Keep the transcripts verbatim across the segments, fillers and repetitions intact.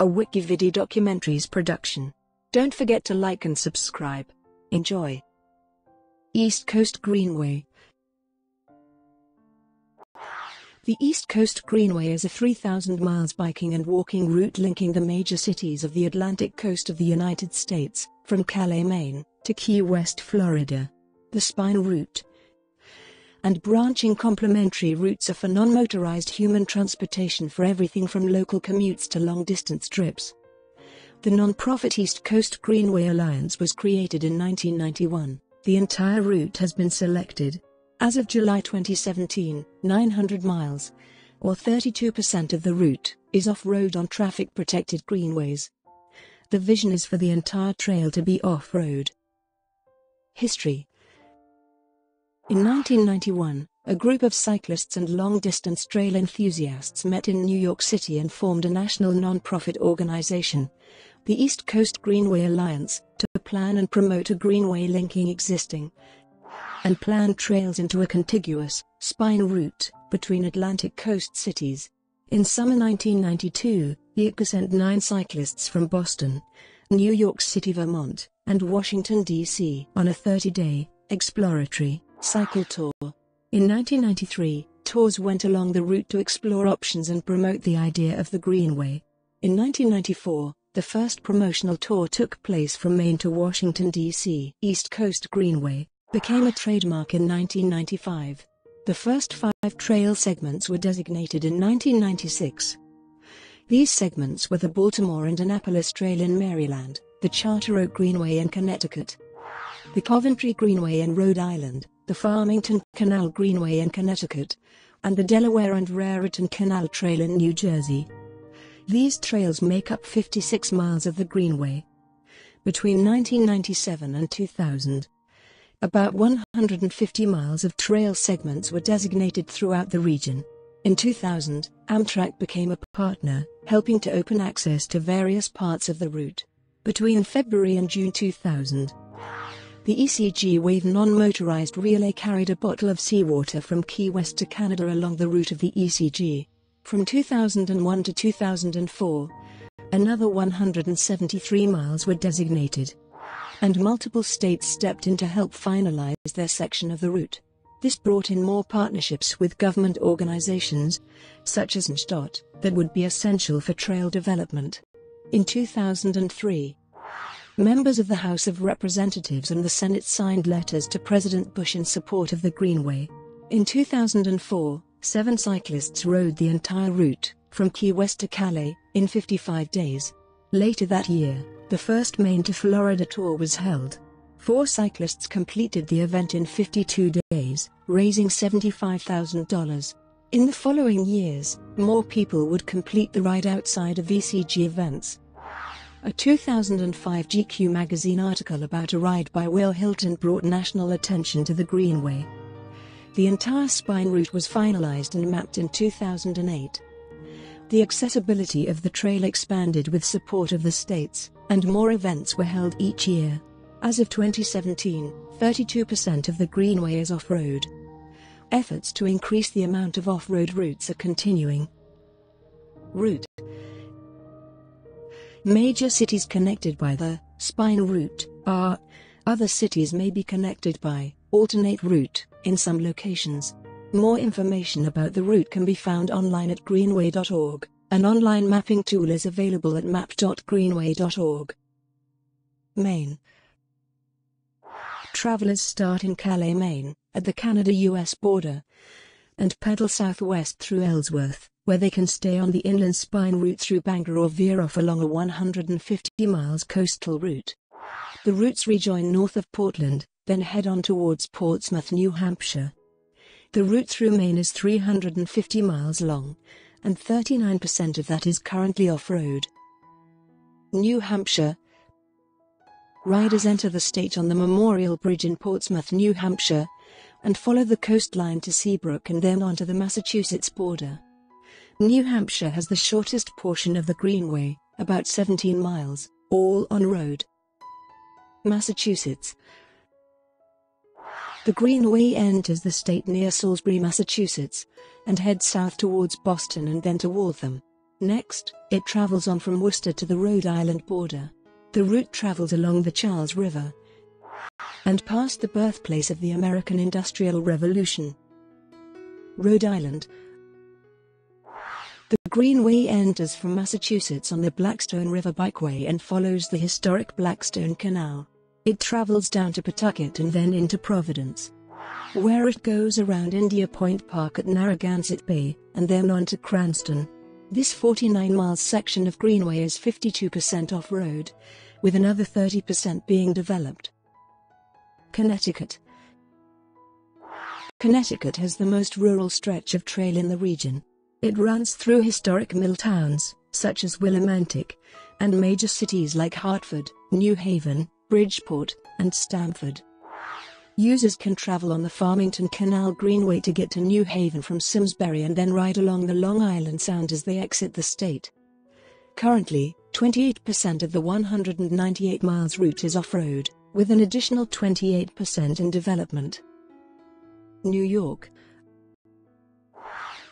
a WikiVidi documentaries production. Don't forget to like and subscribe. Enjoy. East Coast Greenway. The East Coast Greenway is a three thousand mile biking and walking route linking the major cities of the Atlantic coast of the United States, from Calais, Maine, to Key West, Florida. The Spine Route and branching complementary routes are for non-motorized human transportation for everything from local commutes to long-distance trips. The non-profit East Coast Greenway Alliance was created in nineteen ninety-one. The entire route has been selected. As of July twenty seventeen, nine hundred miles, or thirty-two percent of the route, is off-road on traffic-protected greenways. The vision is for the entire trail to be off-road. History. In nineteen ninety-one, a group of cyclists and long-distance trail enthusiasts met in New York City and formed a national non-profit organization, the East Coast Greenway Alliance, to plan and promote a greenway linking existing and planned trails into a contiguous spine route between Atlantic coast cities. In summer nineteen ninety-two, the I C A sent nine cyclists from Boston, New York City, Vermont, and Washington, D C on a thirty day, exploratory cycle tour. In nineteen ninety-three, tours went along the route to explore options and promote the idea of the greenway. In nineteen ninety-four, the first promotional tour took place from Maine to Washington, D C East Coast Greenway became a trademark in nineteen ninety-five. The first five trail segments were designated in nineteen ninety-six. These segments were the Baltimore and Annapolis Trail in Maryland, the Charter Oak Greenway in Connecticut, the Coventry Greenway in Rhode Island, the Farmington Canal Greenway in Connecticut, and the Delaware and Raritan Canal Trail in New Jersey. These trails make up fifty-six miles of the greenway. Between nineteen ninety-seven and two thousand, about one hundred fifty miles of trail segments were designated throughout the region. In two thousand, Amtrak became a partner, helping to open access to various parts of the route. Between February and June two thousand, the E C G Wave non-motorized relay carried a bottle of seawater from Key West to Canada along the route of the E C G. From two thousand one to two thousand four, another one hundred seventy-three miles were designated, and multiple states stepped in to help finalize their section of the route. This brought in more partnerships with government organizations, such as N C D O T, that would be essential for trail development. In two thousand three, members of the House of Representatives and the Senate signed letters to President Bush in support of the Greenway. In two thousand four, seven cyclists rode the entire route, from Key West to Calais, in fifty-five days. Later that year, the first Maine to Florida tour was held. Four cyclists completed the event in fifty-two days, raising seventy-five thousand dollars. In the following years, more people would complete the ride outside of E C G events. A two thousand five G Q magazine article about a ride by Will Hilton brought national attention to the Greenway. The entire spine route was finalized and mapped in two thousand eight. The accessibility of the trail expanded with support of the states, and more events were held each year. As of twenty seventeen, thirty-two percent of the Greenway is off-road. Efforts to increase the amount of off-road routes are continuing. Route. Major cities connected by the spine route are: other cities may be connected by alternate route in some locations. More information about the route can be found online at greenway dot org. An online mapping tool is available at map dot greenway dot org. Maine. Travelers start in Calais, Maine, at the Canada U S border, and pedal southwest through Ellsworth, where they can stay on the inland spine route through Bangor or veer off along a one hundred fifty miles coastal route. The routes rejoin north of Portland, then head on towards Portsmouth, New Hampshire. The route through Maine is three hundred fifty miles long, and thirty-nine percent of that is currently off-road. New Hampshire. Riders enter the state on the Memorial Bridge in Portsmouth, New Hampshire, and follow the coastline to Seabrook and then onto the Massachusetts border. New Hampshire has the shortest portion of the Greenway, about seventeen miles, all on road. Massachusetts. The Greenway enters the state near Salisbury, Massachusetts, and heads south towards Boston and then to Waltham. Next, it travels on from Worcester to the Rhode Island border. The route travels along the Charles River and past the birthplace of the American Industrial Revolution, Rhode Island. The Greenway enters from Massachusetts on the Blackstone River Bikeway and follows the historic Blackstone Canal. It travels down to Pawtucket and then into Providence, where it goes around India Point Park at Narragansett Bay, and then on to Cranston. This forty-nine mile section of Greenway is fifty-two percent off-road, with another thirty percent being developed. Connecticut. Connecticut has the most rural stretch of trail in the region. It runs through historic mill towns, such as Willimantic, and major cities like Hartford, New Haven, Bridgeport, and Stamford. Users can travel on the Farmington Canal Greenway to get to New Haven from Simsbury and then ride along the Long Island Sound as they exit the state. Currently, twenty-eight percent of the one hundred ninety-eight miles route is off-road, with an additional twenty-eight percent in development. New York.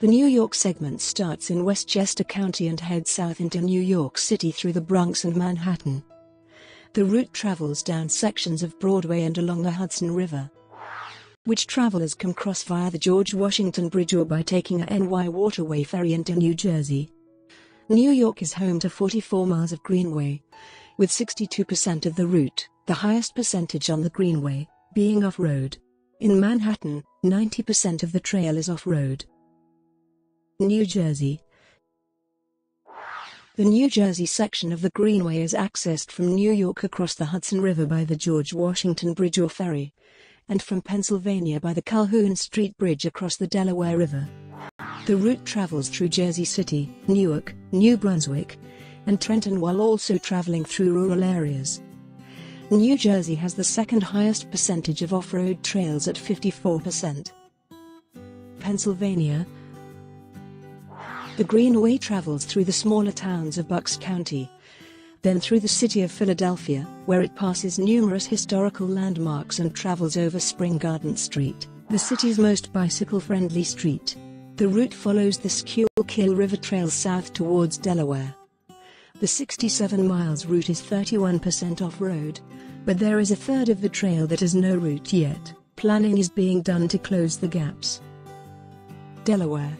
The New York segment starts in Westchester County and heads south into New York City through the Bronx and Manhattan. The route travels down sections of Broadway and along the Hudson River, which travelers can cross via the George Washington Bridge or by taking a N Y Waterway ferry into New Jersey. New York is home to forty-four miles of Greenway, with sixty-two percent of the route, the highest percentage on the Greenway, being off-road. In Manhattan, ninety percent of the trail is off-road. New Jersey. The New Jersey section of the Greenway is accessed from New York across the Hudson River by the George Washington Bridge or ferry, and from Pennsylvania by the Calhoun Street Bridge across the Delaware River. The route travels through Jersey City, Newark, New Brunswick, and Trenton while also traveling through rural areas. New Jersey has the second highest percentage of off-road trails at fifty-four percent. Pennsylvania. The Greenway travels through the smaller towns of Bucks County, then through the city of Philadelphia, where it passes numerous historical landmarks and travels over Spring Garden Street, the city's most bicycle-friendly street. The route follows the Schuylkill River Trail south towards Delaware. The sixty-seven miles route is thirty-one percent off-road, but there is a third of the trail that has no route yet. Planning is being done to close the gaps. Delaware.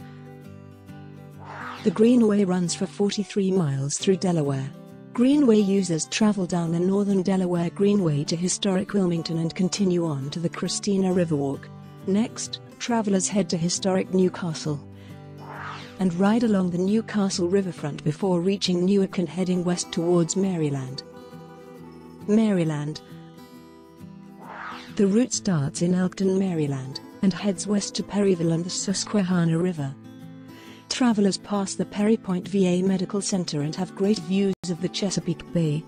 The Greenway runs for forty-three miles through Delaware. Greenway users travel down the northern Delaware Greenway to historic Wilmington and continue on to the Christina Riverwalk. Next, travelers head to historic Newcastle and ride along the Newcastle riverfront before reaching Newark and heading west towards Maryland. Maryland. The route starts in Elkton, Maryland, and heads west to Perryville and the Susquehanna River. Travelers pass the Perry Point V A Medical Center and have great views of the Chesapeake Bay.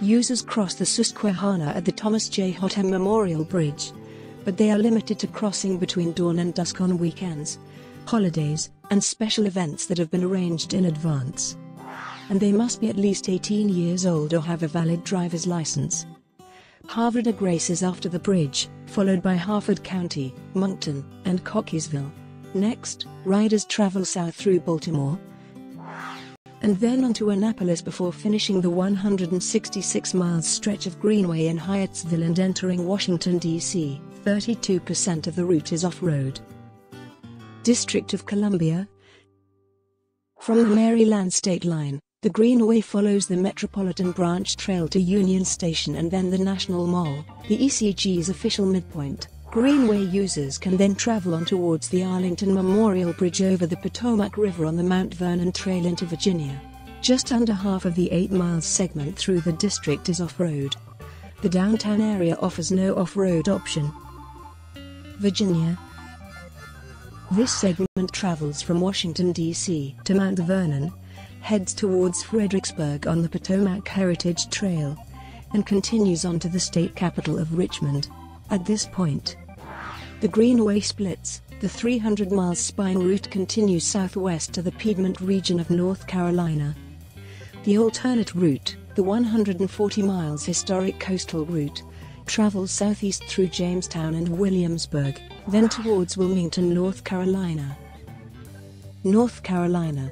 Users cross the Susquehanna at the Thomas J. Hotham Memorial Bridge, but they are limited to crossing between dawn and dusk on weekends, holidays, and special events that have been arranged in advance, and they must be at least eighteen years old or have a valid driver's license. Harvard graces after the bridge, followed by Harford County, Moncton, and Cockeysville. Next, riders travel south through Baltimore and then on to Annapolis before finishing the one hundred sixty-six mile stretch of Greenway in Hyattsville and entering Washington, D C thirty-two percent of the route is off-road. District of Columbia. From the Maryland state line, the Greenway follows the Metropolitan Branch Trail to Union Station and then the National Mall, the E C G's official midpoint. Greenway users can then travel on towards the Arlington Memorial Bridge over the Potomac River on the Mount Vernon Trail into Virginia. Just under half of the eight mile segment through the district is off-road. The downtown area offers no off-road option. Virginia. This segment travels from Washington, D C to Mount Vernon, heads towards Fredericksburg on the Potomac Heritage Trail, and continues on to the state capital of Richmond. At this point, the Greenway splits. The three hundred mile spine route continues southwest to the Piedmont region of North Carolina. The alternate route, the one hundred forty miles historic coastal route, travels southeast through Jamestown and Williamsburg, then towards Wilmington, North Carolina. North Carolina.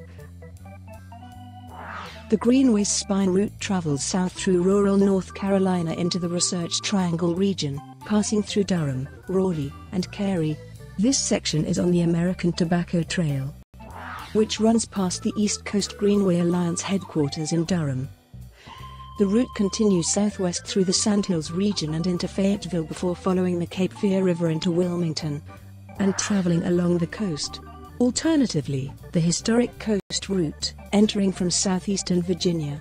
The Greenway's spine route travels south through rural North Carolina into the Research Triangle region, passing through Durham, Raleigh, and Cary. This section is on the American Tobacco Trail, which runs past the East Coast Greenway Alliance headquarters in Durham. The route continues southwest through the Sandhills region and into Fayetteville before following the Cape Fear River into Wilmington and traveling along the coast. Alternatively, the historic coast route, entering from southeastern Virginia,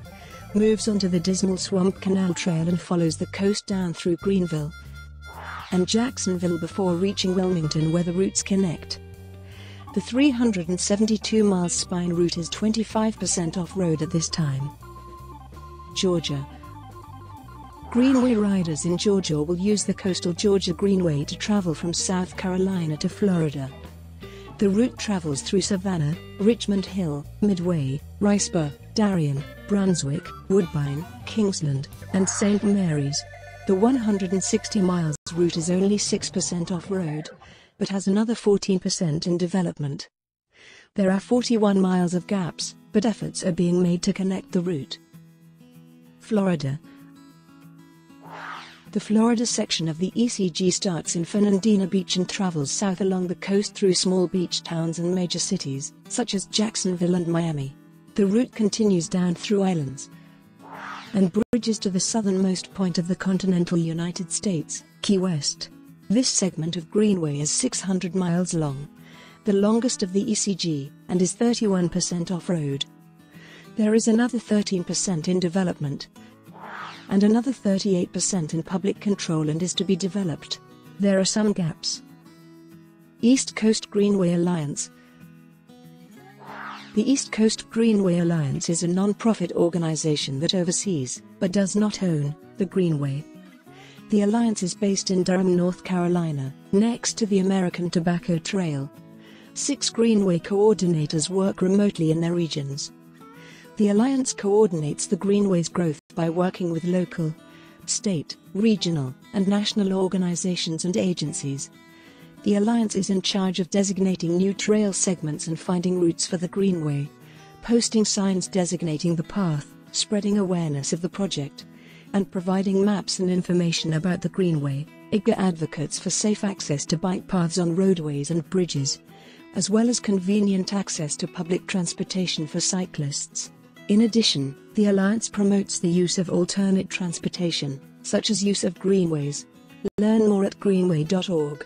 moves onto the Dismal Swamp Canal Trail and follows the coast down through Greenville and Jacksonville before reaching Wilmington, where the routes connect. The three hundred seventy-two mile spine route is twenty-five percent off-road at this time. Georgia. Greenway riders in Georgia will use the Coastal Georgia Greenway to travel from South Carolina to Florida. The route travels through Savannah, Richmond Hill, Midway, Riceboro, Darien, Brunswick, Woodbine, Kingsland, and Saint Mary's. The one hundred sixty miles route is only six percent off-road, but has another fourteen percent in development. There are forty-one miles of gaps, but efforts are being made to connect the route. Florida. The Florida section of the E C G starts in Fernandina Beach and travels south along the coast through small beach towns and major cities, such as Jacksonville and Miami. The route continues down through islands and bridges to the southernmost point of the continental United States, Key West. This segment of Greenway is six hundred miles long, the longest of the E C G, and is thirty-one percent off-road. There is another thirteen percent in development, and another thirty-eight percent in public control and is to be developed. There are some gaps. East Coast Greenway Alliance. The East Coast Greenway Alliance is a non-profit organization that oversees, but does not own, the Greenway. The alliance is based in Durham, North Carolina, next to the American Tobacco Trail. Six Greenway coordinators work remotely in their regions. The alliance coordinates the Greenway's growth by working with local, state, regional, and national organizations and agencies. The alliance is in charge of designating new trail segments and finding routes for the Greenway, posting signs designating the path, spreading awareness of the project, and providing maps and information about the Greenway. I G A advocates for safe access to bike paths on roadways and bridges, as well as convenient access to public transportation for cyclists. In addition, the Alliance promotes the use of alternate transportation, such as use of greenways. Learn more at greenway dot org.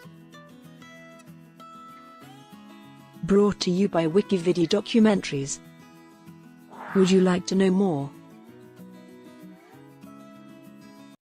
Brought to you by WikiVidi Documentaries. Would you like to know more?